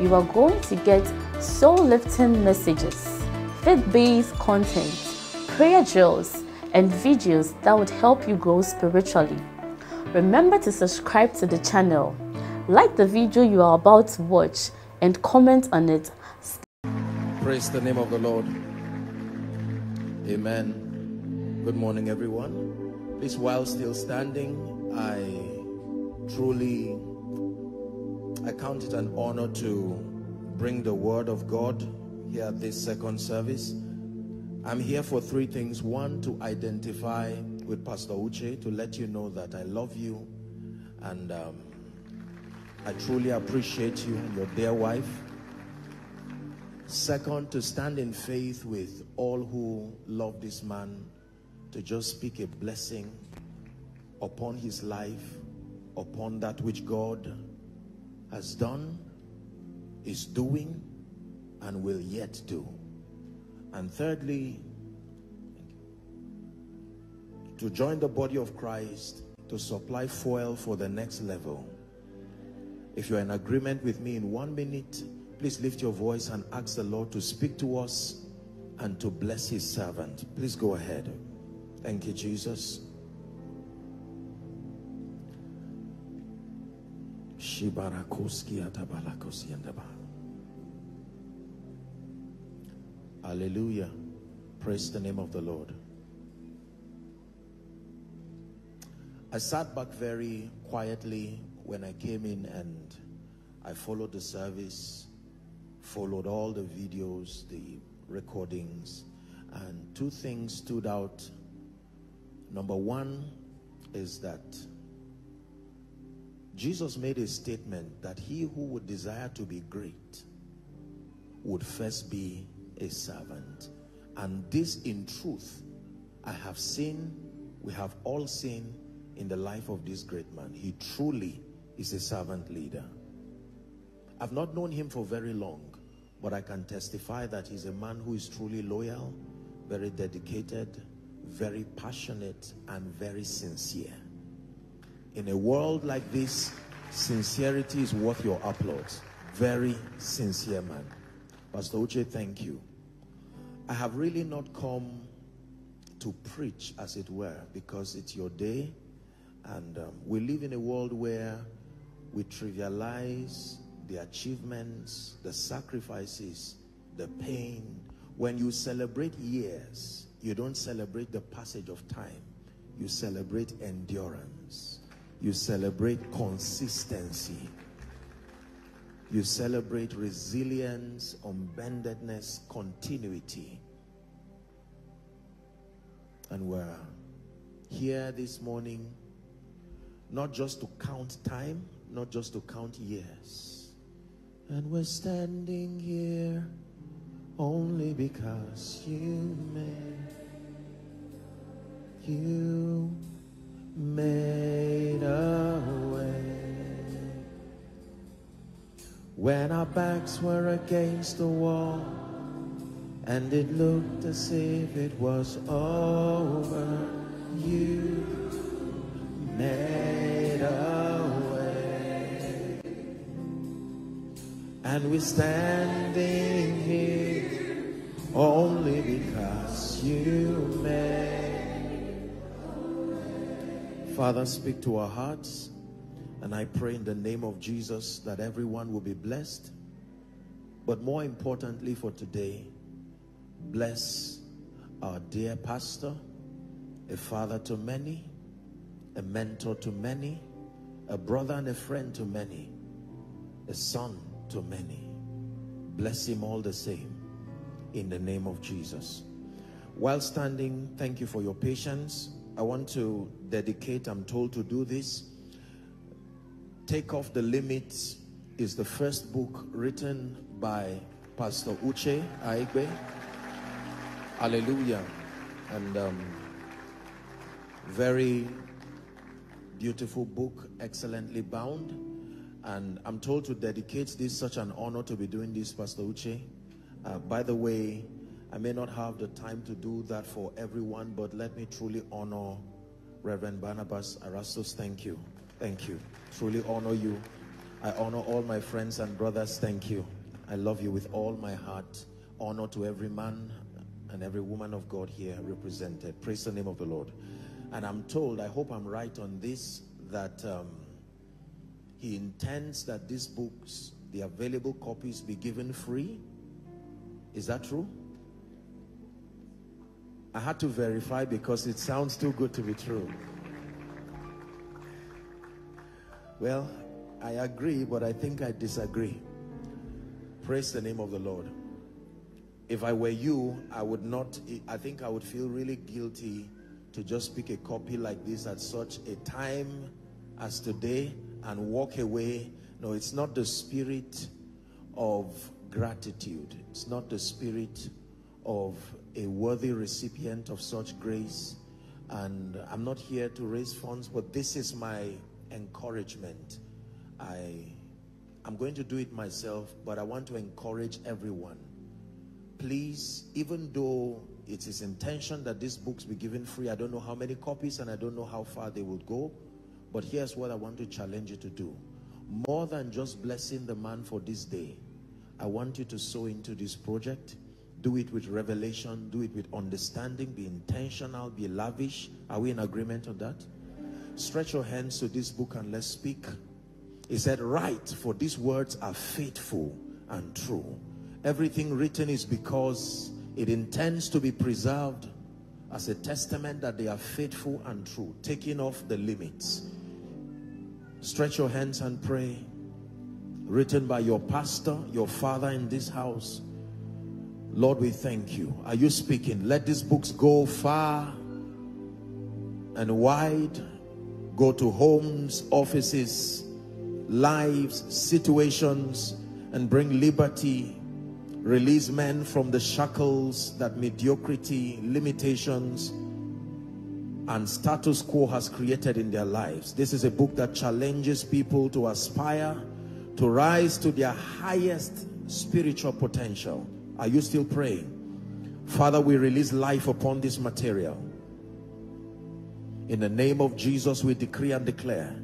you are going to get soul-lifting messages, faith-based content, prayer drills, and videos that would help you grow spiritually. Remember to subscribe to the channel, like the video you are about to watch, and comment on it. Praise the name of the Lord. Amen. Good morning, everyone. Please, while still standing, I count it an honor to bring the word of God here at this second service. I'm here for three things. One, to identify with Pastor Uche, to let you know that I love you, and I truly appreciate you and your dear wife. Second, to stand in faith with all who love this man, to just speak a blessing upon his life, upon that which God has done, is doing, and will yet do. And thirdly, to join the body of Christ to supply fuel for the next level. If you're in agreement with me, in 1 minute, please lift your voice and ask the Lord to speak to us and to bless his servant. Please go ahead. Thank you, Jesus. Hallelujah. Praise the name of the Lord. I sat back very quietly when I came in, and I followed the service, followed all the videos, the recordings, and two things stood out. Number one is that Jesus made a statement that he who would desire to be great would first be a servant. And this, in truth, I have seen, we have all seen in the life of this great man. He truly is a servant leader. I've not known him for very long, but I can testify that he's a man who is truly loyal, very dedicated, very passionate, and very sincere. In a world like this, sincerity is worth your applause. Very sincere man. Pastor Uche, thank you. I have really not come to preach, as it were, because it's your day, and we live in a world where we trivialize the achievements, the sacrifices, the pain. When you celebrate years, you don't celebrate the passage of time. You celebrate endurance. You celebrate consistency. You celebrate resilience, unbendedness, continuity. And we're here this morning not just to count time, not just to count years. And we're standing here only because you made a way. When our backs were against the wall and it looked as if it was over, you made a way. And we're standing here only because you made. Father, speak to our hearts, and I pray in the name of Jesus that everyone will be blessed. But more importantly for today, bless our dear pastor, a father to many, a mentor to many, a brother and a friend to many, a son to many. Bless him all the same in the name of Jesus. While standing, thank you for your patience. I want to dedicate, I'm told to do this, Take Off the Limits is the first book written by Pastor Uche Aigbe. Hallelujah. And very beautiful book, excellently bound. And I'm told to dedicate this. Such an honor to be doing this, Pastor Uche. By the way, I may not have the time to do that for everyone, but let me truly honor Reverend Barnabas Arastos. Thank you. Thank you. Truly honor you. I honor all my friends and brothers. Thank you. I love you with all my heart. Honor to every man and every woman of God here represented. Praise the name of the Lord. And I'm told, I hope I'm right on this, that he intends that these books, the available copies, be given free. Is that true? I had to verify because it sounds too good to be true. Well, I agree, but I think I disagree. Praise the name of the Lord. If I were you, I would not, I think I would feel really guilty to just pick a copy like this at such a time as today and walk away. No, it's not the spirit of gratitude. It's not the spirit of a worthy recipient of such grace. And I'm not here to raise funds, but this is my encouragement. I'm going to do it myself, but I want to encourage everyone. Please, even though it is intention that these books be given free, I don't know how many copies and I don't know how far they would go, but here's what I want to challenge you to do. More than just blessing the man for this day, I want you to sow into this project. Do it with revelation, do it with understanding, be intentional, be lavish. Are we in agreement on that? Stretch your hands to this book and let's speak. He said, "Write, for these words are faithful and true." Everything written is because it intends to be preserved as a testament that they are faithful and true, taking off the limits. Stretch your hands and pray. Written by your pastor, your father in this house. Lord, we thank you. Are you speaking? Let these books go far and wide. Go to homes, offices, lives, situations, and bring liberty. Release men from the shackles that mediocrity, limitations, and status quo has created in their lives. This is a book that challenges people to aspire, to rise to their highest spiritual potential. Are you still praying? Father, we release life upon this material. In the name of Jesus, we decree and declare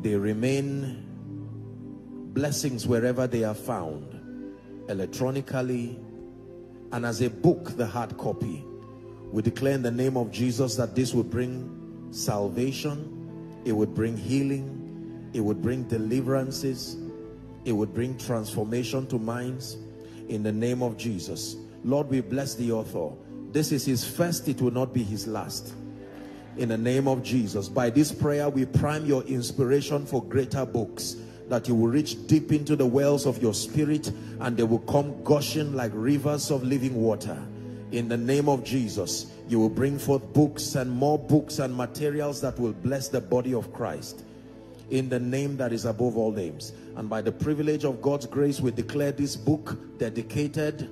they remain blessings wherever they are found, electronically and as a book, the hard copy. We declare in the name of Jesus that this would bring salvation, it would bring healing, it would bring deliverances, it would bring transformation to minds in the name of Jesus. Lord, we bless the author. This is his first, it will not be his last. In the name of Jesus, by this prayer we prime your inspiration for greater books, that you will reach deep into the wells of your spirit and they will come gushing like rivers of living water. In the name of Jesus, you will bring forth books and more books and materials that will bless the body of Christ, in the name that is above all names. And by the privilege of God's grace, we declare this book dedicated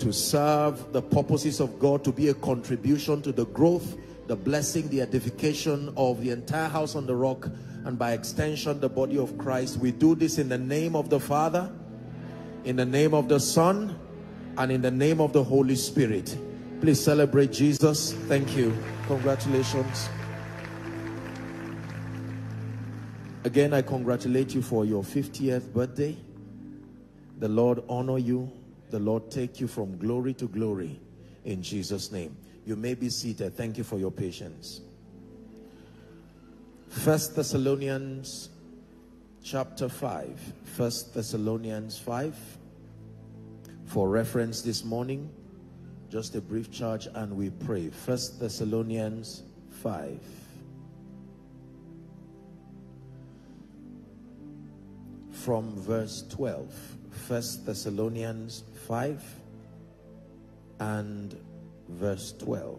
to serve the purposes of God, to be a contribution to the growth, the blessing, the edification of the entire house on the rock, and by extension, the body of Christ. We do this in the name of the Father, in the name of the Son, and in the name of the Holy Spirit. Please celebrate Jesus. Thank you. Congratulations. Again, I congratulate you for your 50th birthday. The Lord honor you. The Lord take you from glory to glory in Jesus' name. You may be seated. Thank you for your patience. 1 Thessalonians chapter 5. 1 Thessalonians 5. For reference this morning, just a brief charge and we pray. 1 Thessalonians 5. From verse 12. 1 Thessalonians 5 and verse 12.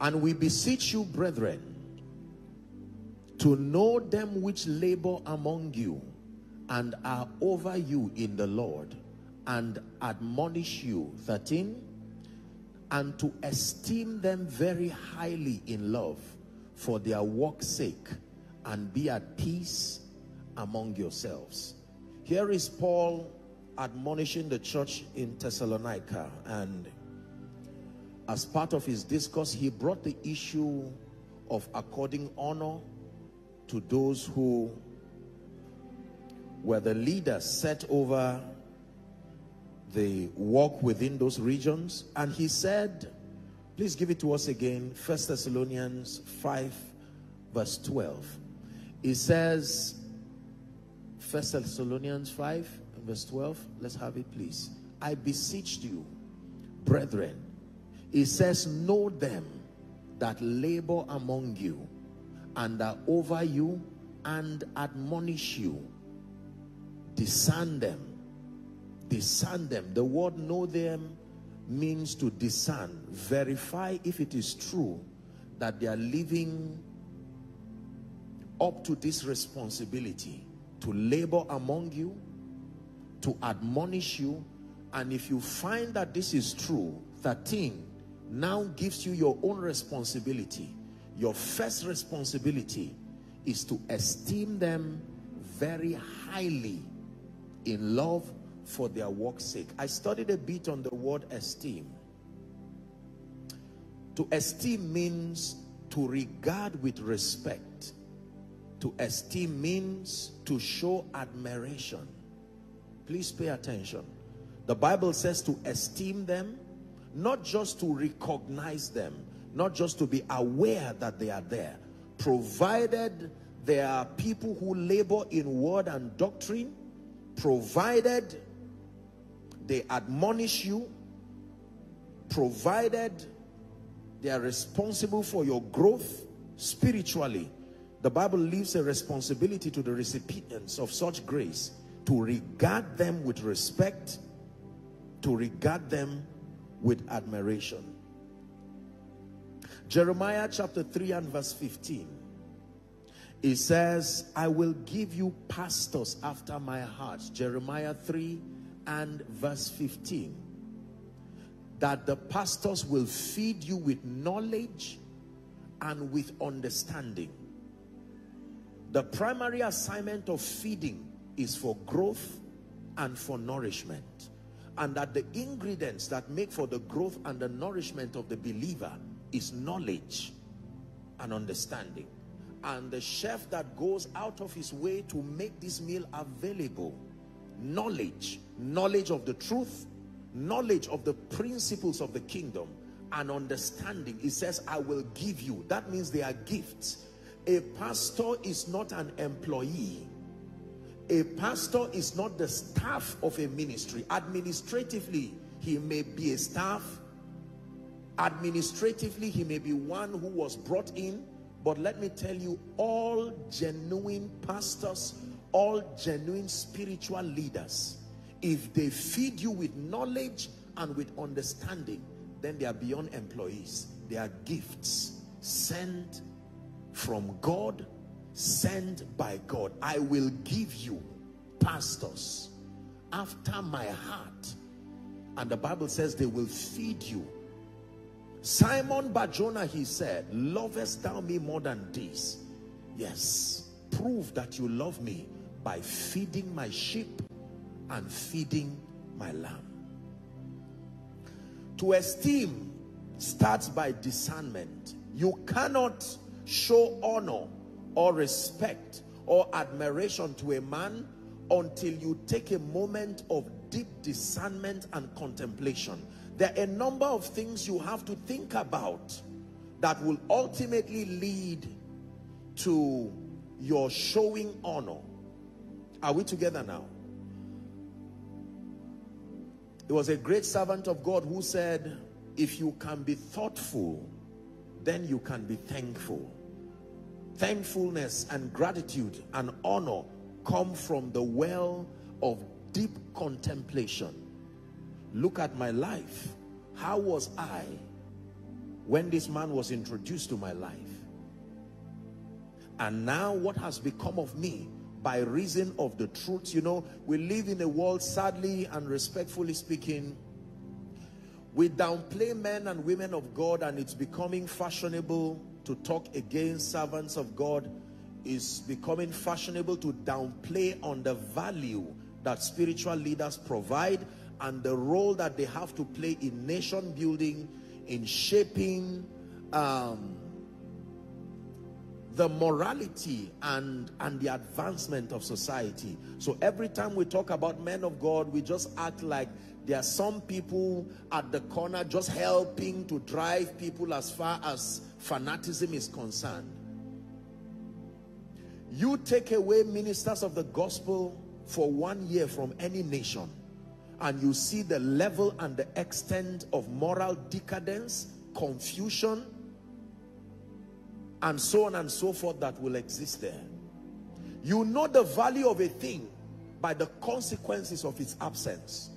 "And we beseech you, brethren, to know them which labor among you and are over you in the Lord, and admonish you. 13, and to esteem them very highly in love for their work's sake, and be at peace among yourselves. Here is Paul admonishing the church in Thessalonica, and as part of his discourse, he brought the issue of according honor to those who were the leaders set over the work within those regions. And he said, please give it to us again, 1 Thessalonians 5 verse 12. It says, 1 Thessalonians 5 verse 12, let's have it please. I beseeched you, brethren, it says, know them that labor among you and are over you and admonish you. Discern them. Discern them. The word know them means to discern, verify if it is true that they are living up to this responsibility to labor among you, to admonish you. And if you find that this is true, 13 now gives you your own responsibility. Your first responsibility is to esteem them very highly in love for their work's sake. I studied a bit on the word esteem. To esteem means to regard with respect. To esteem means to show admiration. Please pay attention. The Bible says to esteem them, not just to recognize them, not just to be aware that they are there, provided there are people who labor in word and doctrine, provided they admonish you, provided they are responsible for your growth spiritually. The Bible leaves a responsibility to the recipients of such grace to regard them with respect, to regard them with admiration. Jeremiah chapter 3 and verse 15. It says, I will give you pastors after my heart. Jeremiah 3 and verse 15. That the pastors will feed you with knowledge and with understanding. The primary assignment of feeding is for growth and for nourishment. And that the ingredients that make for the growth and the nourishment of the believer is knowledge and understanding. And the chef that goes out of his way to make this meal available, knowledge, knowledge of the truth, knowledge of the principles of the kingdom, and understanding. It says, I will give you. That means they are gifts. A pastor is not an employee. A pastor is not the staff of a ministry. Administratively, he may be a staff. Administratively, he may be one who was brought in. But let me tell you, all genuine pastors, all genuine spiritual leaders, if they feed you with knowledge and with understanding, then they are beyond employees. They are gifts sent from God, sent by God. I will give you pastors after my heart. And the Bible says they will feed you. Simon Bar-Jonah, he said, lovest thou me more than this? Yes, prove that you love me by feeding my sheep and feeding my lamb. To esteem starts by discernment. You cannot show honor or respect or admiration to a man until you take a moment of deep discernment and contemplation. There are a number of things you have to think about that will ultimately lead to your showing honor. Are we together now? There was a great servant of God who said, if you can be thoughtful, then you can be thankful. Thankfulness and gratitude and honor come from the well of deep contemplation. Look at my life. How was I when this man was introduced to my life? And now what has become of me by reason of the truth? You know, we live in a world, sadly and respectfully speaking, we downplay men and women of God, and it's becoming fashionable to talk against servants of God. It's becoming fashionable to downplay on the value that spiritual leaders provide and the role that they have to play in nation building, in shaping the morality and the advancement of society. So every time we talk about men of God, we just act like there are some people at the corner just helping to drive people as far as fanaticism is concerned. You take away ministers of the gospel for 1 year from any nation, and you see the level and the extent of moral decadence, confusion, and so on and so forth that will exist there. You know the value of a thing by the consequences of its absence.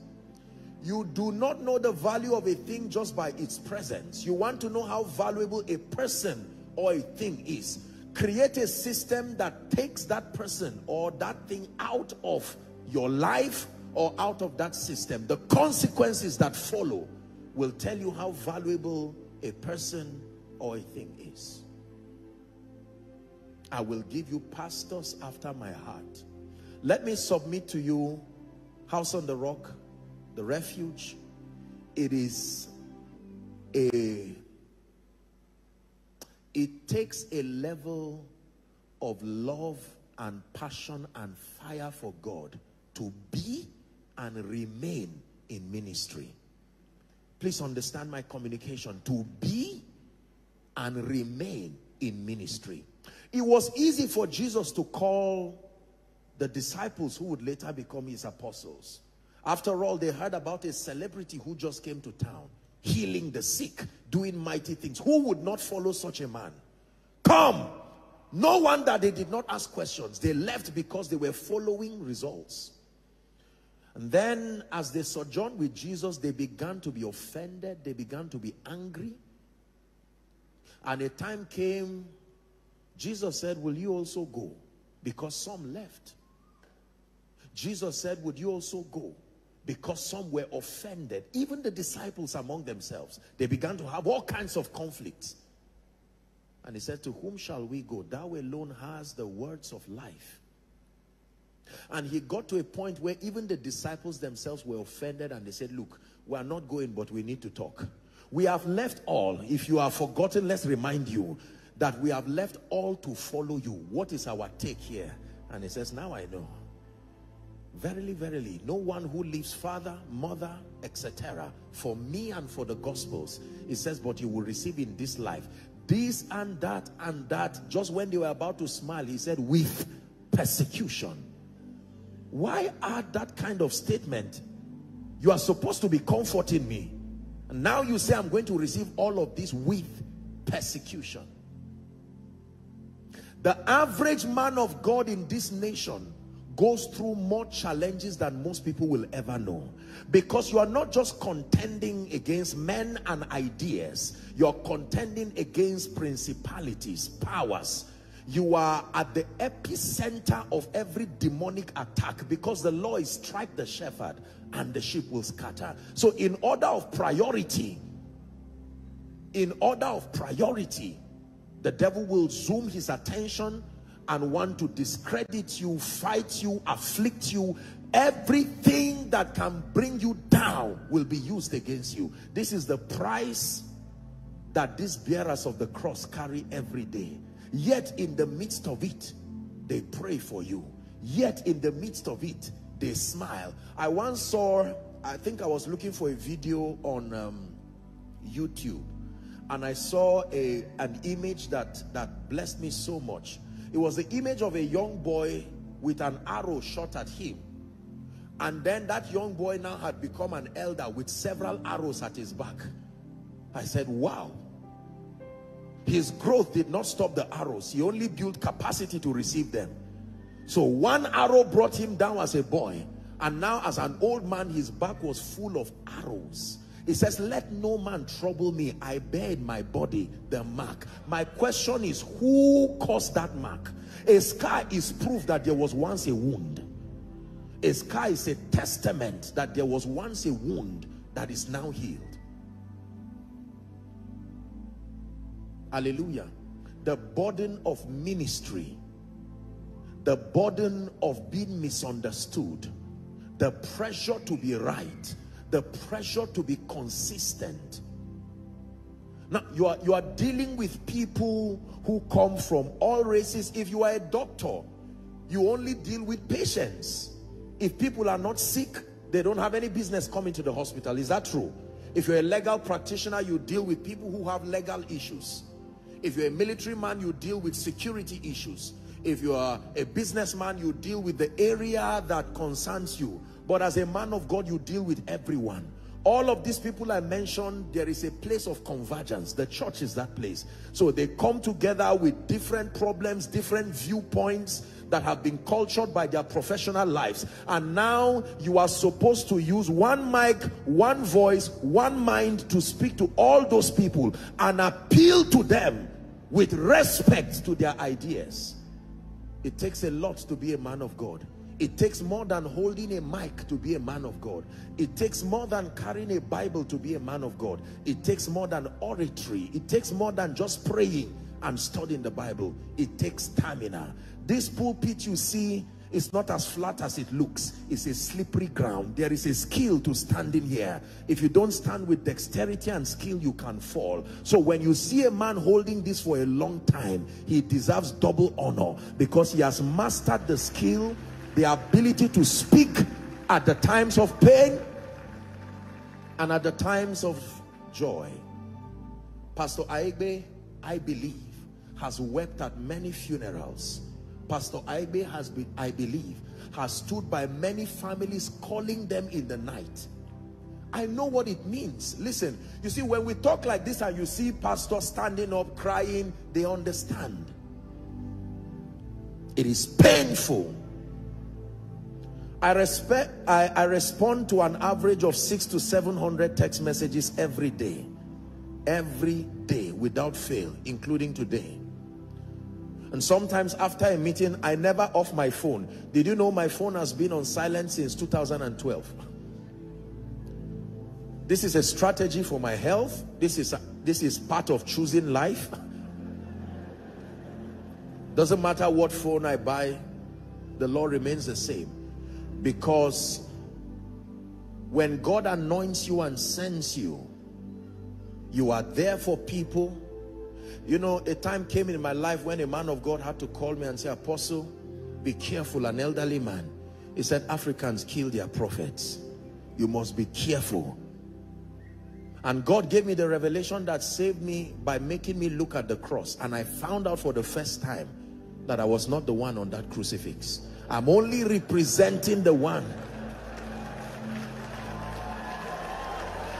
You do not know the value of a thing just by its presence. You want to know how valuable a person or a thing is. Create a system that takes that person or that thing out of your life or out of that system. The consequences that follow will tell you how valuable a person or a thing is. I will give you pastors after my heart. Let me submit to you, House on the Rock, the Refuge. It is it takes a level of love and passion and fire for God to be and remain in ministry. Please understand my communication. To be and remain in ministry. It was easy for Jesus to call the disciples who would later become his apostles. After all, they heard about a celebrity who just came to town, healing the sick, doing mighty things. Who would not follow such a man? Come! No wonder they did not ask questions. They left because they were following results. And then as they sojourned with Jesus, they began to be offended. They began to be angry. And a time came, Jesus said, will you also go? Because some left. Jesus said, would you also go? Because some were offended. Even the disciples among themselves, they began to have all kinds of conflicts. And he said, to whom shall we go? Thou alone hast the words of life. And he got to a point where even the disciples themselves were offended, and they said, look, we are not going, but we need to talk. We have left all. If you are forgotten, let's remind you that we have left all to follow you. What is our take here? And he says, now I know. Verily, verily, no one who leaves father, mother, etc., for me and for the gospels, it says, but you will receive in this life this and that. Just when they were about to smile, he said, with persecution. Why add that kind of statement? You are supposed to be comforting me. And now you say, I'm going to receive all of this with persecution. The average man of God in this nation goes through more challenges than most people will ever know, because you are not just contending against men and ideas, you're contending against principalities, powers. You are at the epicenter of every demonic attack, because the law is strike the shepherd and the sheep will scatter. So in order of priority, the devil will zoom his attention and want to discredit you, fight you, afflict you. Everything that can bring you down will be used against you. This is the price that these bearers of the cross carry every day. Yet in the midst of it, they pray for you. Yet in the midst of it, they smile. I once saw, I think I was looking for a video on YouTube, and I saw an image that blessed me so much. It was the image of a young boy with an arrow shot at him. And then that young boy now had become an elder with several arrows at his back. I said, wow. His growth did not stop the arrows. He only built capacity to receive them. So one arrow brought him down as a boy. And now as an old man, his back was full of arrows. It says, let no man trouble me. I bear in my body the mark. My question is, who caused that mark? A scar is proof that there was once a wound. A scar is a testament that there was once a wound that is now healed. Hallelujah. The burden of ministry, the burden of being misunderstood, the pressure to be right, the pressure to be consistent. Now, you are dealing with people who come from all races. If you are a doctor, you only deal with patients. If people are not sick, they don't have any business coming to the hospital. Is that true? If you're a legal practitioner, you deal with people who have legal issues. If you're a military man, you deal with security issues. If you are a businessman, you deal with the area that concerns you. But as a man of God, you deal with everyone. All of these people I mentioned, there is a place of convergence. The church is that place. So they come together with different problems, different viewpoints that have been cultured by their professional lives. And now you are supposed to use one mic, one voice, one mind to speak to all those people and appeal to them with respect to their ideas. It takes a lot to be a man of God. It takes more than holding a mic to be a man of God. It takes more than carrying a Bible to be a man of God. It takes more than oratory. It takes more than just praying and studying the Bible. It takes stamina. This pulpit you see is not as flat as it looks. It's a slippery ground. There is a skill to standing here. If you don't stand with dexterity and skill, you can fall. So when you see a man holding this for a long time, he deserves double honor because he has mastered the skill, the ability to speak at the times of pain and at the times of joy. Pastor Aigbe, I believe, has wept at many funerals. Pastor Aigbe has been, I believe, has stood by many families calling them in the night. I know what it means. Listen, you see, when we talk like this and you see pastors standing up crying, they understand. It is painful. I respond to an average of 600 to 700 text messages every day. Every day, without fail, including today. And sometimes after a meeting, I never off my phone. Did you know my phone has been on silent since 2012? This is a strategy for my health. This is part of choosing life. Doesn't matter what phone I buy, the law remains the same. Because when God anoints you and sends you, you are there for people. You know, a time came in my life when a man of God had to call me and say, Apostle, be careful, an elderly man. He said, Africans kill their prophets. You must be careful. And God gave me the revelation that saved me by making me look at the cross. And I found out for the first time that I was not the one on that crucifix. I'm only representing the one.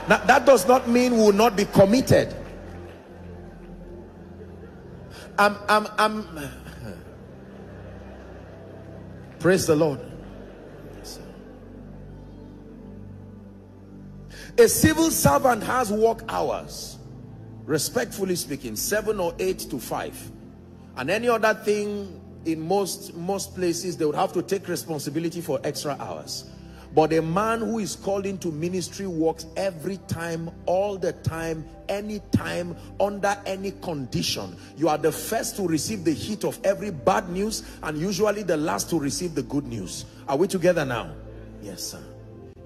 Now, that does not mean we will not be committed. Praise the Lord. A civil servant has work hours, respectfully speaking, 7 or 8 to 5. And any other thing, in most places, they would have to take responsibility for extra hours. But a man who is called into ministry works every time, all the time, any time, under any condition. You are the first to receive the heat of every bad news and usually the last to receive the good news. Are we together now? Yes, sir.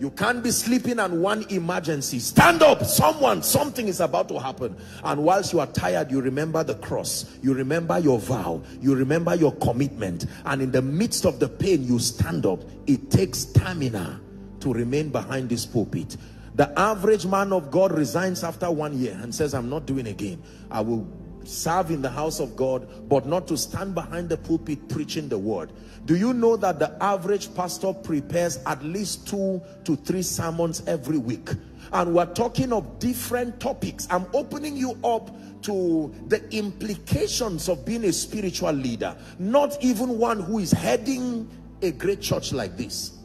You can't be sleeping and one emergency. Stand up, someone, something is about to happen. And whilst you are tired, you remember the cross. You remember your vow. You remember your commitment. And in the midst of the pain, you stand up. It takes stamina to remain behind this pulpit. The average man of God resigns after 1 year and says, I'm not doing again. I will serve in the house of God, but not to stand behind the pulpit preaching the word. Do you know that the average pastor prepares at least 2 to 3 sermons every week? And we're talking of different topics. I'm opening you up to the implications of being a spiritual leader, not even one who is heading a great church like this.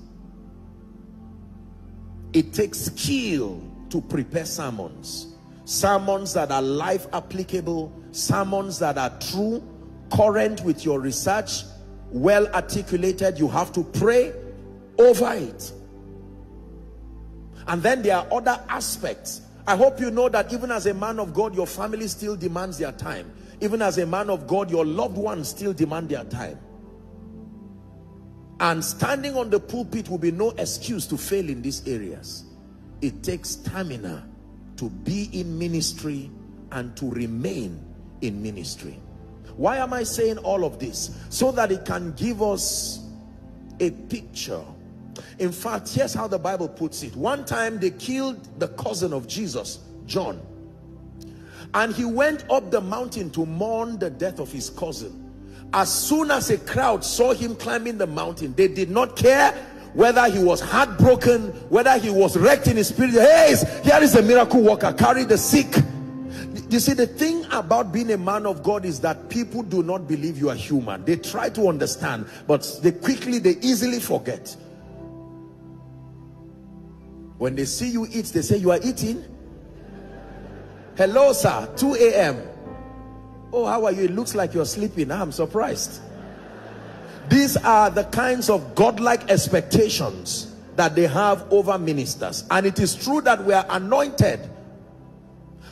It takes skill to prepare sermons. Sermons that are life applicable, sermons that are true, current with your research, well articulated. You have to pray over it. And then there are other aspects. I hope you know that even as a man of God, your family still demands their time. Even as a man of God, your loved ones still demand their time. And standing on the pulpit will be no excuse to fail in these areas. It takes stamina to be in ministry and to remain in ministry. Why am I saying all of this? So that it can give us a picture. In fact, here's how the Bible puts it. One time they killed the cousin of Jesus, John. And he went up the mountain to mourn the death of his cousin. As soon as a crowd saw him climbing the mountain, they did not care whether he was heartbroken, whether he was wrecked in his spirit. Hey, here is a miracle worker, carry the sick. You see, the thing about being a man of God is that people do not believe you are human. They try to understand, but they easily forget. When they see you eat, they say, you are eating? Hello, sir, 2 a.m. Oh, how are you? It looks like you're sleeping. I'm surprised. These are the kinds of godlike expectations that they have over ministers. And it is true that we are anointed.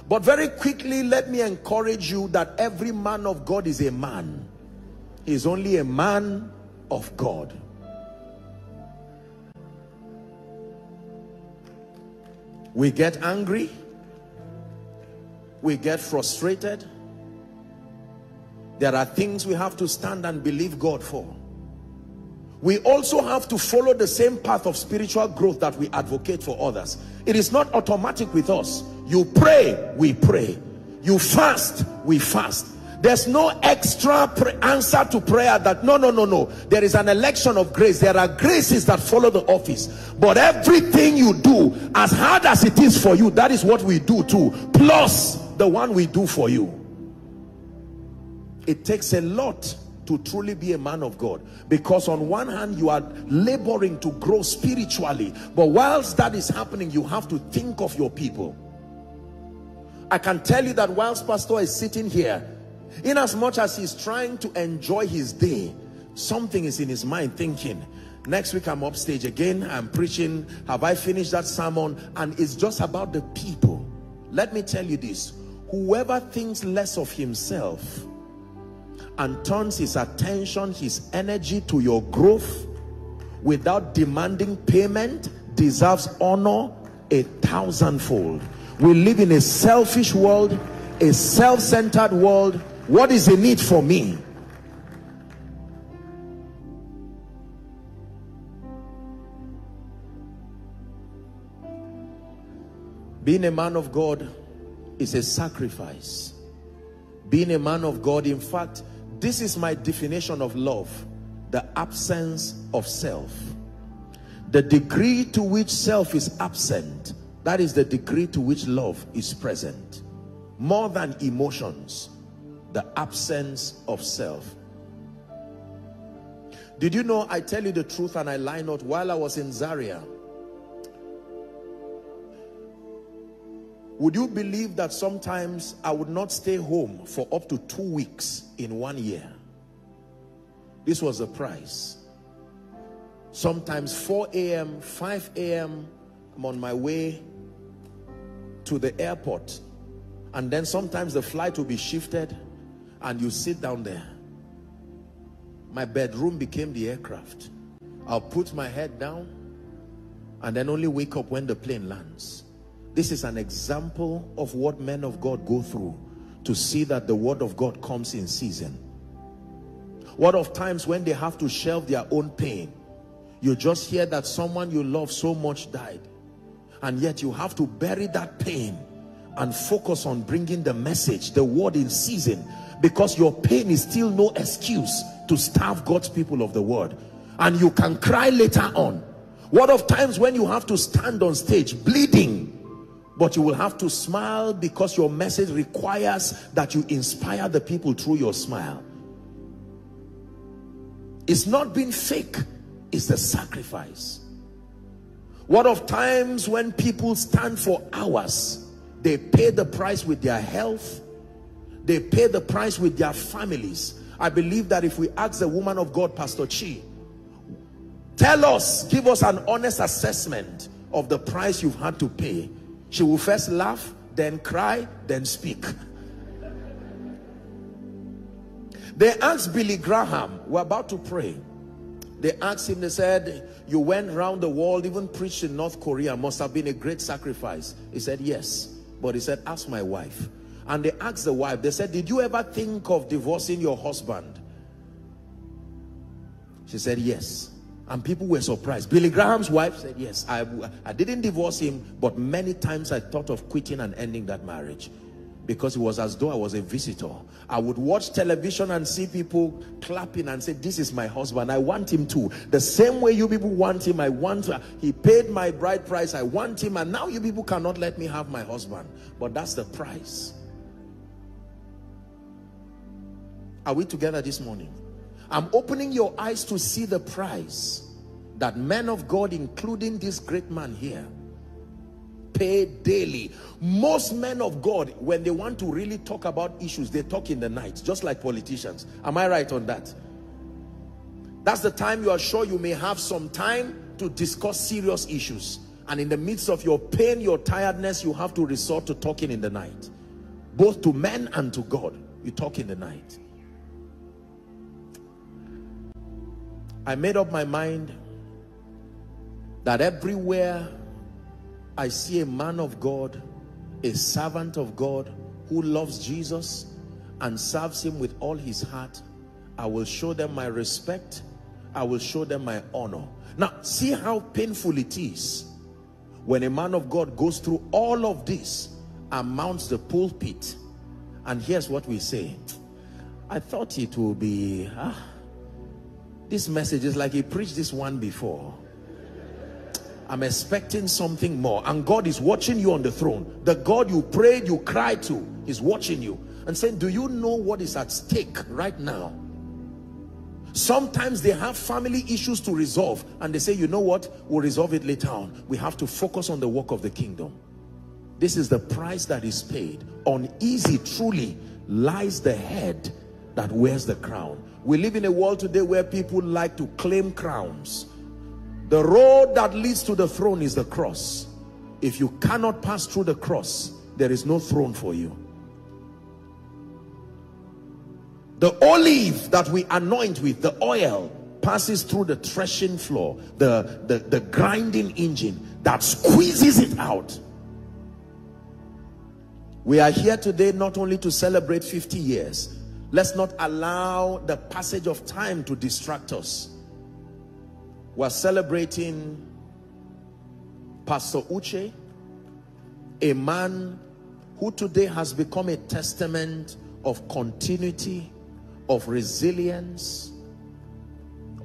But very quickly, let me encourage you that every man of God is a man. He is only a man of God. We get angry. We get frustrated. There are things we have to stand and believe God for. We also have to follow the same path of spiritual growth that we advocate for others. It is not automatic with us. You pray, we pray. You fast, we fast. There's no extra answer to prayer that no. There is an election of grace. There are graces that follow the office. But everything you do, as hard as it is for you, that is what we do too. Plus the one we do for you. It takes a lot to truly be a man of God, because on one hand you are laboring to grow spiritually, but whilst that is happening you have to think of your people. I can tell you that whilst Pastor is sitting here, in as much as he's trying to enjoy his day, something is in his mind thinking, next week I'm upstage again, I'm preaching, have I finished that sermon? And it's just about the people. Let me tell you this, whoever thinks less of himself and turns his attention, his energy to your growth without demanding payment deserves honor 1,000-fold. We live in a selfish world, a self-centered world. What is the need for me? Being a man of God is a sacrifice. Being a man of God, in fact, this is my definition of love, the absence of self. The degree to which self is absent, that is the degree to which love is present. More than emotions, the absence of self. Did you know, I tell you the truth and I lie not, while I was in Zaria, would you believe that sometimes I would not stay home for up to 2 weeks in 1 year? This was the price. Sometimes 4 a.m., 5 a.m., I'm on my way to the airport. And then sometimes the flight will be shifted and you sit down there. My bedroom became the aircraft. I'll put my head down and then only wake up when the plane lands. This is an example of what men of God go through to see that the word of God comes in season. What of times when they have to shelve their own pain? You just hear that someone you love so much died, and yet you have to bury that pain and focus on bringing the message, the word in season, because your pain is still no excuse to starve God's people of the word. And you can cry later on. What of times when you have to stand on stage bleeding, but you will have to smile because your message requires that you inspire the people through your smile. It's not being fake, it's the sacrifice. What of times when people stand for hours? They pay the price with their health. They pay the price with their families. I believe that if we ask the woman of God, Pastor Chi, tell us, give us an honest assessment of the price you've had to pay, she will first laugh, then cry, then speak. They asked Billy Graham, we're about to pray. They asked him, they said, you went around the world, even preached in North Korea, must have been a great sacrifice. He said, yes. But he said, ask my wife. And they asked the wife, they said, did you ever think of divorcing your husband? She said, yes. And people were surprised. Billy Graham's wife said, yes, I didn't divorce him, but many times I thought of quitting and ending that marriage. Because it was as though I was a visitor. I would watch television and see people clapping and say, this is my husband, I want him too. The same way you people want him, I want him. He paid my bride price, I want him. And now you people cannot let me have my husband. But that's the price. Are we together this morning? I'm opening your eyes to see the price that men of God, including this great man here, paid daily. Most men of God, when they want to really talk about issues, they talk in the night, just like politicians. Am I right on that? That's the time you are sure you may have some time to discuss serious issues. And in the midst of your pain, your tiredness, you have to resort to talking in the night. Both to men and to God, you talk in the night. I made up my mind that everywhere I see a man of God, a servant of God who loves Jesus and serves him with all his heart, I will show them my respect. I will show them my honor. Now, see how painful it is when a man of God goes through all of this and mounts the pulpit. And here's what we say. I thought it would be, this message is like he preached this one before. I'm expecting something more. And God is watching you on the throne. The God you prayed, you cried to, is watching you and saying, do you know what is at stake right now? Sometimes they have family issues to resolve and they say, you know what, we'll resolve it later on. We have to focus on the work of the kingdom. This is the price that is paid. Uneasy truly lies the head that wears the crown. We live in a world today where people like to claim crowns. The road that leads to the throne is the cross. If you cannot pass through the cross, there is no throne for you. The olive that we anoint with the oil passes through the threshing floor, the grinding engine that squeezes it out. We are here today not only to celebrate 50 years. Let's not allow the passage of time to distract us. We're celebrating Pastor Uche, a man who today has become a testament of continuity, of resilience,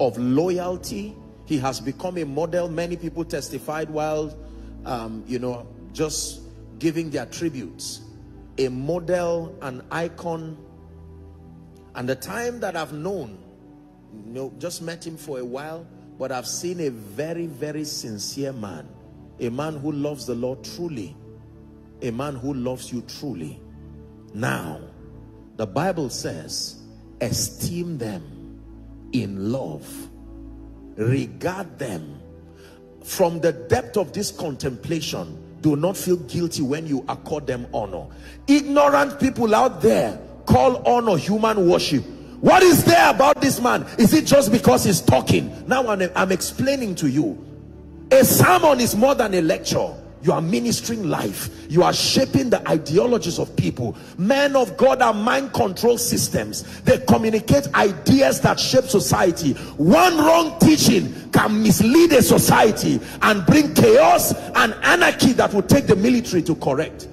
of loyalty. He has become a model. Many people testified while, you know, just giving their tributes. A model, an icon. And the time that I've known, you know, just met him for a while, but I've seen a very, very sincere man. A man who loves the Lord truly. A man who loves you truly. Now, the Bible says, esteem them in love. Regard them. From the depth of this contemplation, do not feel guilty when you accord them honor. Ignorant people out there call honor human worship. What is there about this man? Is it just because he's talking? Now I'm explaining to you. A sermon is more than a lecture. You are ministering life. You are shaping the ideologies of people. Men of God are mind control systems. They communicate ideas that shape society. One wrong teaching can mislead a society and bring chaos and anarchy that will take the military to correct.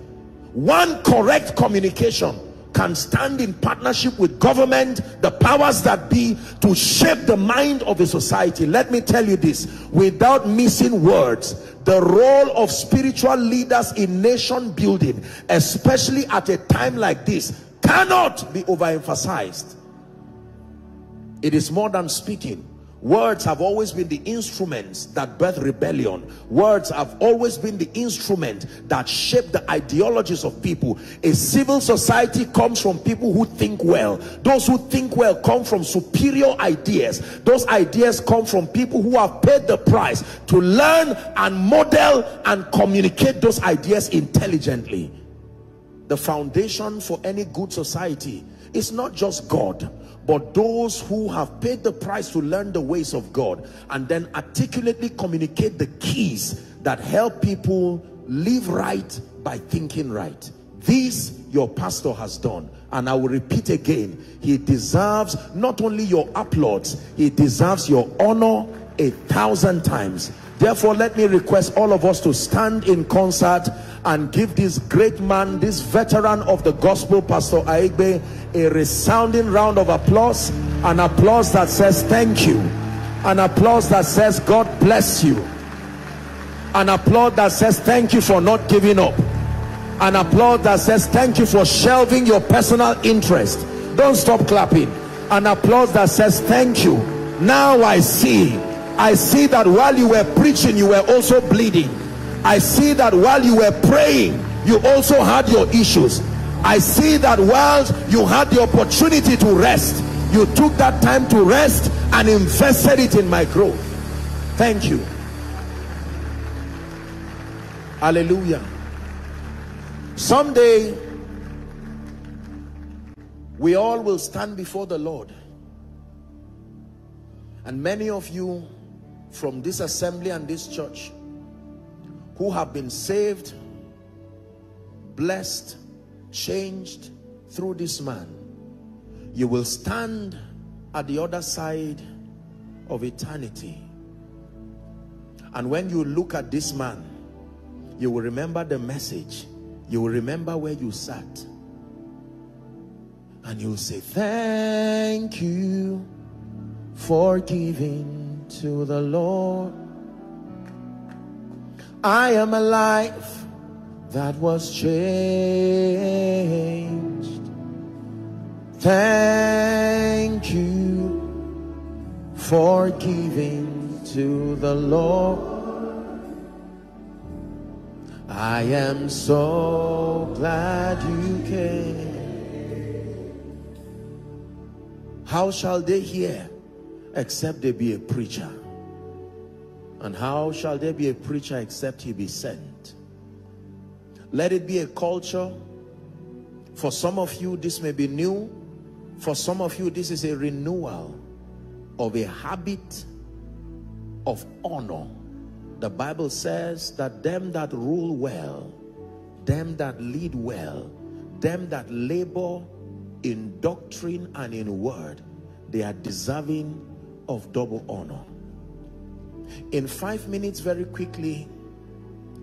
One correct communication can stand in partnership with government, the powers that be, to shape the mind of a society. Let me tell you this, without missing words, the role of spiritual leaders in nation building, especially at a time like this, cannot be overemphasized. It is more than speaking. Words have always been the instruments that birth rebellion. Words have always been the instrument that shape the ideologies of people. A civil society comes from people who think well. Those who think well come from superior ideas. Those ideas come from people who have paid the price to learn and model and communicate those ideas intelligently. The foundation for any good society is not just God, but those who have paid the price to learn the ways of God and then articulately communicate the keys that help people live right by thinking right. This your pastor has done, and I will repeat again, he deserves not only your applause, he deserves your honor 1,000 times. Therefore, let me request all of us to stand in concert and give this great man, this veteran of the gospel, Pastor Aigbe, a resounding round of applause. An applause that says thank you. An applause that says God bless you. An applause that says thank you for not giving up. An applause that says thank you for shelving your personal interest. Don't stop clapping. An applause that says thank you. Now I see that while you were preaching, you were also bleeding. I see that while you were praying, you also had your issues. I see that while you had the opportunity to rest, you took that time to rest and invested it in my growth. Thank you. Hallelujah. Someday, we all will stand before the Lord. And many of you from this assembly and this church who have been saved, blessed, changed through this man, you will stand at the other side of eternity. And when you look at this man, you will remember the message, you will remember where you sat, and you will say, thank you for giving to the Lord. I am a life that was changed. Thank you for giving to the Lord. I am so glad you came. How shall they hear except they be a preacher? And how shall there be a preacher except he be sent? Let it be a culture. For some of you, this may be new. For some of you, this is a renewal of a habit of honor. The Bible says that them that rule well, them that lead well, them that labor in doctrine and in word, they are deserving of double honor. In 5 minutes, very quickly,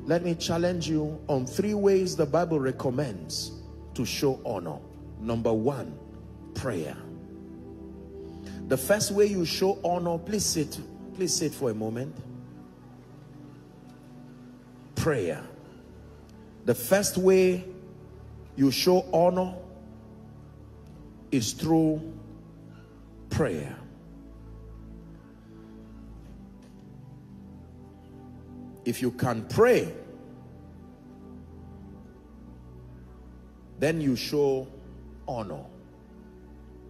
let me challenge you on 3 ways the Bible recommends to show honor. Number 1, prayer. The first way you show honor, please sit for a moment. Prayer. The first way you show honor is through prayer. If you can pray, then you show honor.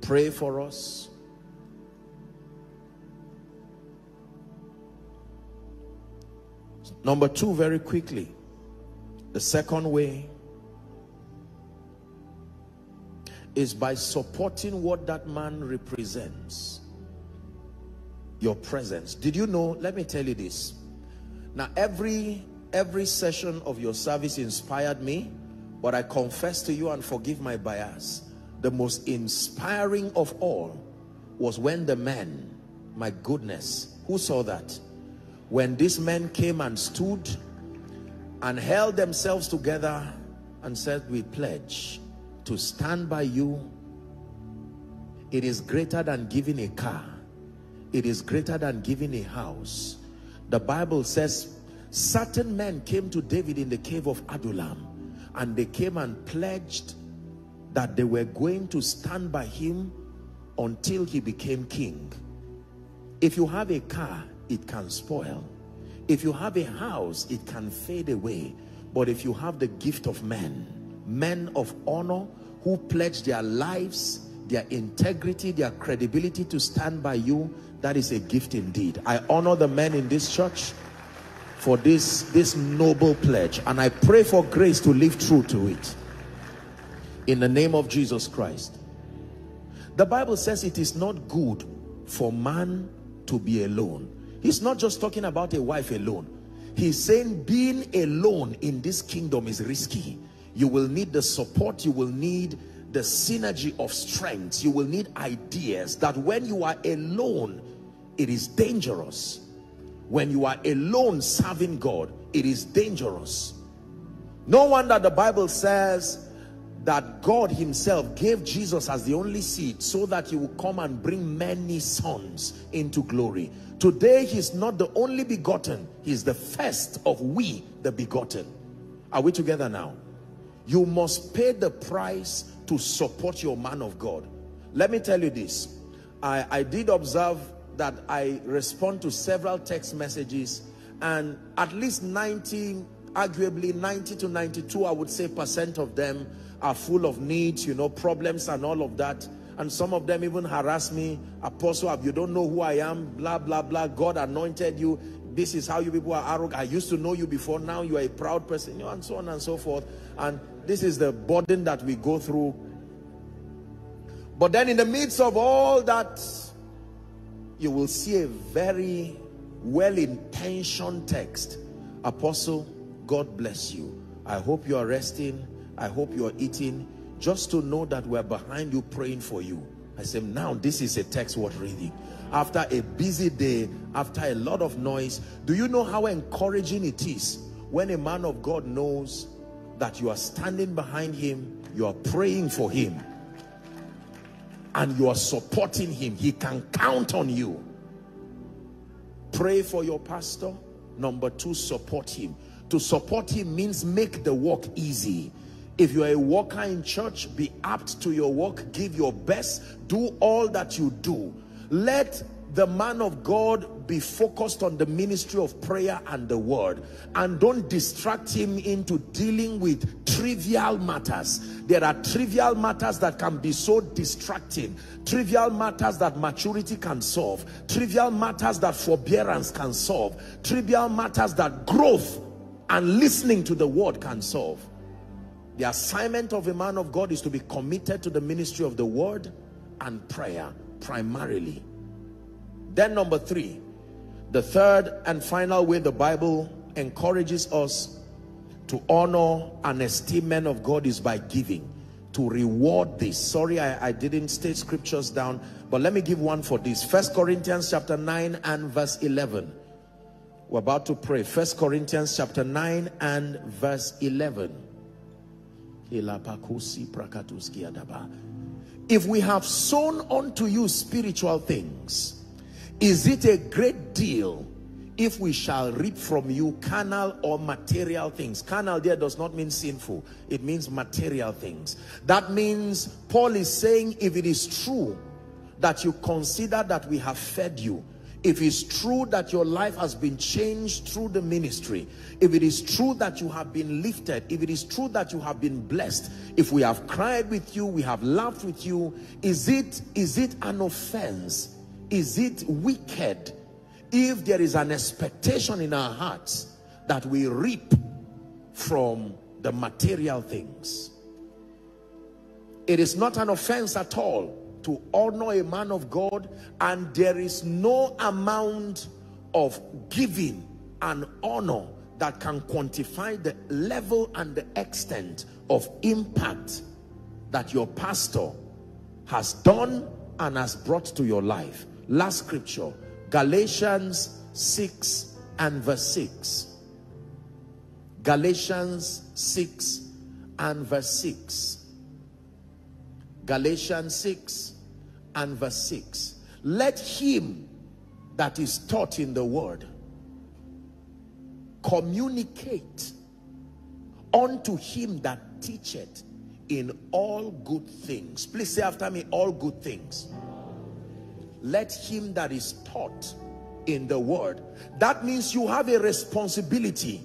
Pray for us. Number 2, very quickly. The second way is by supporting what that man represents. Your presence. Did you know? Let me tell you this. Now, every session of your service inspired me, but I confess to you and forgive my bias. The most inspiring of all was when the man, my goodness, who saw that? When this man came and stood and held themselves together and said, we pledge to stand by you. It is greater than giving a car. It is greater than giving a house. The Bible says certain men came to David in the cave of Adullam, and they came and pledged that they were going to stand by him until he became king. If you have a car, it can spoil. If you have a house, it can fade away. But if you have the gift of men of honor who pledge their lives, their integrity, their credibility to stand by you, that is a gift indeed. I honor the men in this church for this noble pledge, and I pray for grace to live true to it in the name of Jesus Christ. The Bible says it is not good for man to be alone. He's not just talking about a wife alone. He's saying being alone in this kingdom is risky. You will need the support, you will need the synergy of strength, you will need ideas that when you are alone, it is dangerous. When you are alone serving God, it is dangerous. No wonder the Bible says that God himself gave Jesus as the only seed so that he will come and bring many sons into glory. Today, he's not the only begotten, he's the first of we, the begotten. Are we together now? You must pay the price to support your man of God. Let me tell you this. I did observe that I respond to several text messages, and at least 90, arguably 90 to 92, I would say, % of them are full of needs, you know, problems and all of that. And some of them even harass me. Apostle, you don't know who I am, blah, blah, blah. God anointed you. This is how you people are arrogant. I used to know you before. Now you are a proud person, you know, and so on and so forth. And this is the burden that we go through. But then in the midst of all that, you will see a very well-intentioned text. Apostle, God bless you. I hope you are resting. I hope you are eating. Just to know that we're behind you praying for you. I say, now this is a text worth reading. After a busy day, after a lot of noise, do you know how encouraging it is when a man of God knows that you are standing behind him, you are praying for him, and you are supporting him? He can count on you. Pray for your pastor. Number 2, support him. To support him means make the work easy. If you are a worker in church, be apt to your work, give your best, do all that you do. Let the man of God be focused on the ministry of prayer and the word, and don't distract him into dealing with trivial matters. There are trivial matters that can be so distracting, trivial matters that maturity can solve, trivial matters that forbearance can solve, trivial matters that growth and listening to the word can solve. The assignment of a man of God is to be committed to the ministry of the word and prayer primarily. Then number 3, the third and final way the Bible encourages us to honor and esteem men of God is by giving, to reward this. Sorry, I didn't state scriptures down, but let me give one for this. 1 Corinthians chapter 9 and verse 11. We're about to pray. 1 Corinthians chapter 9 and verse 11. If we have sown unto you spiritual things, is it a great deal if we shall reap from you carnal or material things? Carnal there does not mean sinful. It means material things. That means Paul is saying, if it is true that you consider that we have fed you, if it's true that your life has been changed through the ministry, if it is true that you have been lifted, if it is true that you have been blessed, if we have cried with you, we have laughed with you, is it an offense? Is it wicked if there is an expectation in our hearts that we reap from the material things? It is not an offense at all to honor a man of God, and there is no amount of giving and honor that can quantify the level and the extent of impact that your pastor has done and has brought to your life. Last scripture, Galatians 6 and verse 6. Galatians 6 and verse 6. Galatians 6 and verse 6. Let him that is taught in the word communicate unto him that teacheth in all good things. Please say after me, all good things. let him that is taught in the word. That means you have a responsibility.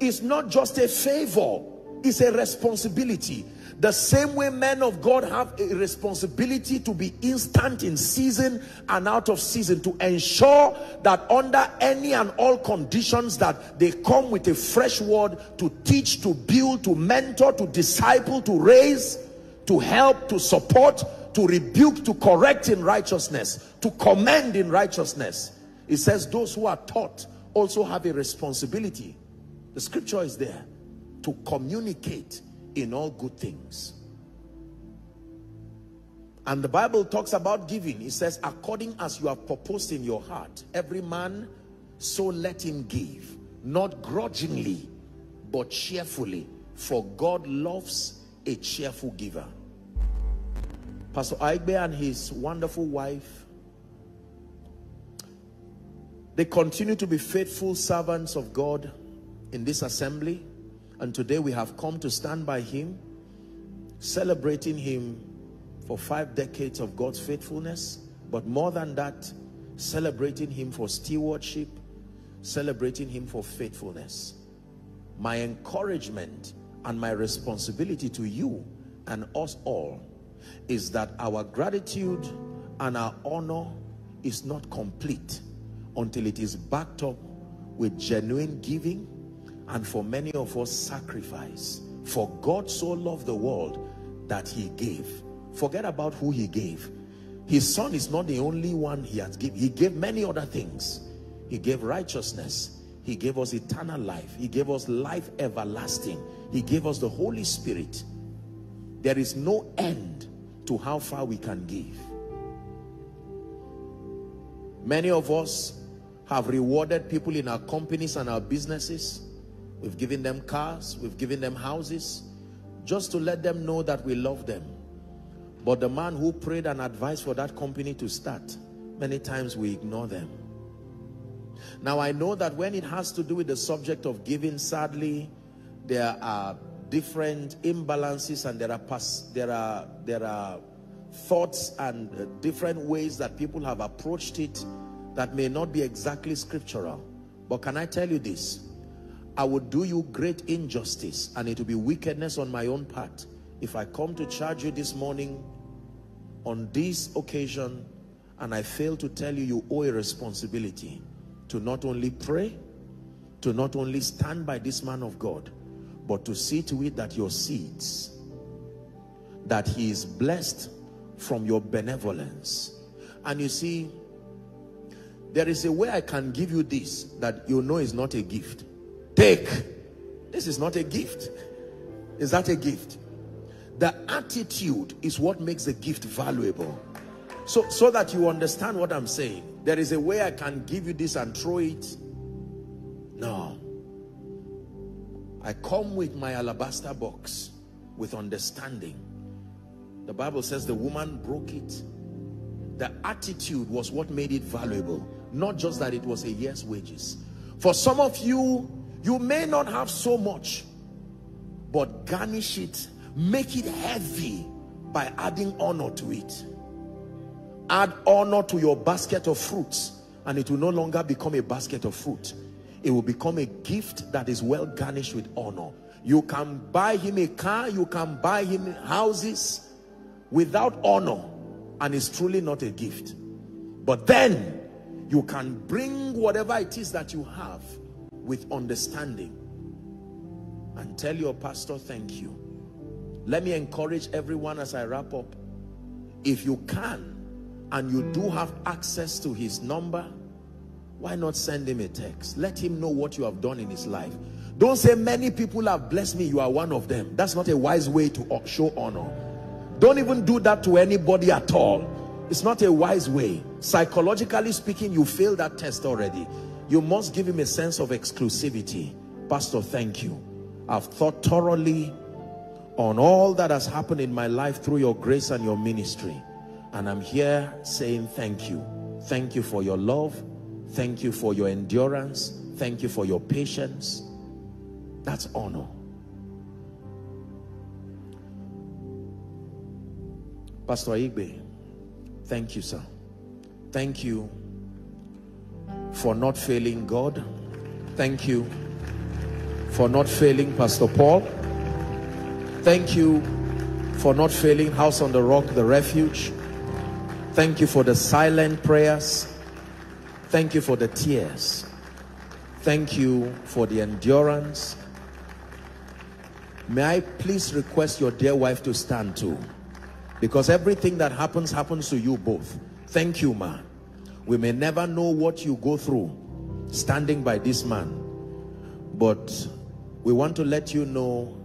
It's not just a favor, it's a responsibility. The same way men of God have a responsibility to be instant in season and out of season, to ensure that under any and all conditions that they come with a fresh word to teach, to build, to mentor, to disciple, to raise, to help, to support, to rebuke, to correct in righteousness, to commend in righteousness. It says those who are taught also have a responsibility. The scripture is there to communicate in all good things. And the Bible talks about giving. It says, according as you have proposed in your heart, every man, so let him give, not grudgingly, but cheerfully, for God loves a cheerful giver. Pastor Aigbe and his wonderful wife, they continue to be faithful servants of God in this assembly. And today we have come to stand by him, celebrating him for 5 decades of God's faithfulness, but more than that, celebrating him for stewardship, celebrating him for faithfulness. My encouragement and my responsibility to you and us all is that our gratitude and our honor is not complete until it is backed up with genuine giving. And for many of us, sacrifice. For God so loved the world that he gave. Forget about who he gave. His son is not the only one he has given. He gave many other things. He gave righteousness. He gave us eternal life. He gave us life everlasting. He gave us the Holy Spirit. There is no end to how far we can give. Many of us have rewarded people in our companies and our businesses. We've given them cars, we've given them houses, just to let them know that we love them. But the man who prayed and advised for that company to start, many times we ignore them. Now I know that when it has to do with the subject of giving, sadly, there are different imbalances and there are thoughts and different ways that people have approached it that may not be exactly scriptural. But can I tell you this? I would do you great injustice, and it will be wickedness on my own part, if I come to charge you this morning on this occasion and I fail to tell you you owe a responsibility to not only pray, to not only stand by this man of God, but to see to it that your seeds, that he is blessed from your benevolence. And you see, there is a way I can give you this that you know is not a gift. Take. This is not a gift. Is that a gift? The attitude is what makes the gift valuable. So that you understand what I'm saying. There is a way I can give you this and throw it. No. I come with my alabaster box with understanding. The Bible says the woman broke it. The attitude was what made it valuable. Not just that it was a year's wages. For some of you, you may not have so much, but garnish it, make it heavy by adding honor to it. Add honor to your basket of fruits, and it will no longer become a basket of fruit. It will become a gift that is well garnished with honor. You can buy him a car, you can buy him houses without honor, and it's truly not a gift. But then you can bring whatever it is that you have with understanding and tell your pastor thank you. Let me encourage everyone as I wrap up, if you can and you do have access to his number, why not send him a text? Let him know what you have done in his life. Don't say many people have blessed me, you are one of them. That's not a wise way to show honor. Don't even do that to anybody at all. It's not a wise way. Psychologically speaking, you failed that test already. You must give him a sense of exclusivity. Pastor, thank you. I've thought thoroughly on all that has happened in my life through your grace and your ministry. And I'm here saying thank you. Thank you for your love. Thank you for your endurance. Thank you for your patience. That's honor. Pastor Aigbe, thank you, sir. Thank you for not failing God. Thank you for not failing Pastor Paul. Thank you for not failing House on the Rock, the refuge. Thank you for the silent prayers. Thank you for the tears. Thank you for the endurance. May I please request your dear wife to stand too, because everything that happens, happens to you both. Thank you, ma. We may never know what you go through standing by this man, but we want to let you know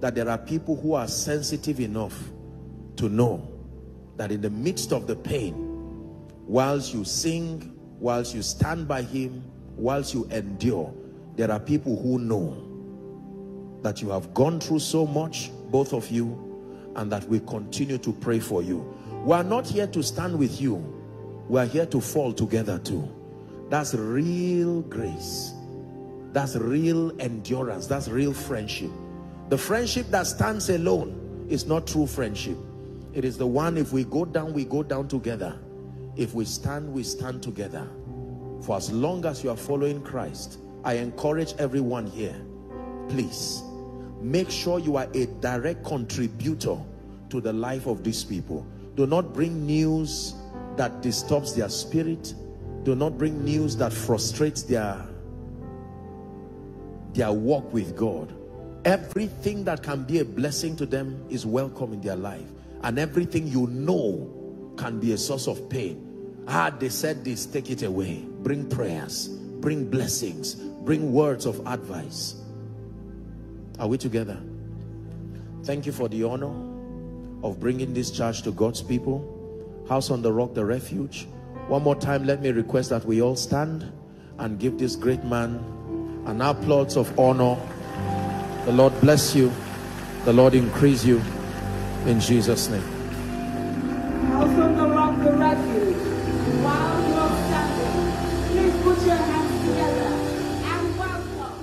that there are people who are sensitive enough to know that in the midst of the pain, whilst you sing, whilst you stand by him, whilst you endure, there are people who know that you have gone through so much, both of you, and that we continue to pray for you. We are not here to stand with you. We are here to fall together too. That's real grace. That's real endurance. That's real friendship. The friendship that stands alone is not true friendship. It is the one, if we go down together. If we stand together. For as long as you are following Christ, I encourage everyone here, please, make sure you are a direct contributor to the life of these people. Do not bring news that disturbs their spirit. Do not bring news that frustrates their walk with God. Everything that can be a blessing to them is welcome in their life. And everything you know can be a source of pain. Ah, they said this, take it away. Bring prayers, bring blessings, bring words of advice. Are we together? Thank you for the honor of bringing this church to God's people. House on the Rock, the refuge. One more time, let me request that we all stand and give this great man an applause of honor. The Lord bless you. The Lord increase you. In Jesus' name. House on the Rock, the refuge. While you're standing, please put your hands together.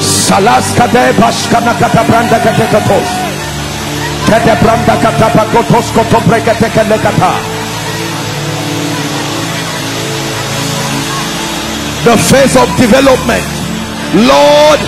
Salaskade Bashkana Katabranda Katekatos Katabranda Katapakotos Kotobrekatekalekata. The phase of development, Lord,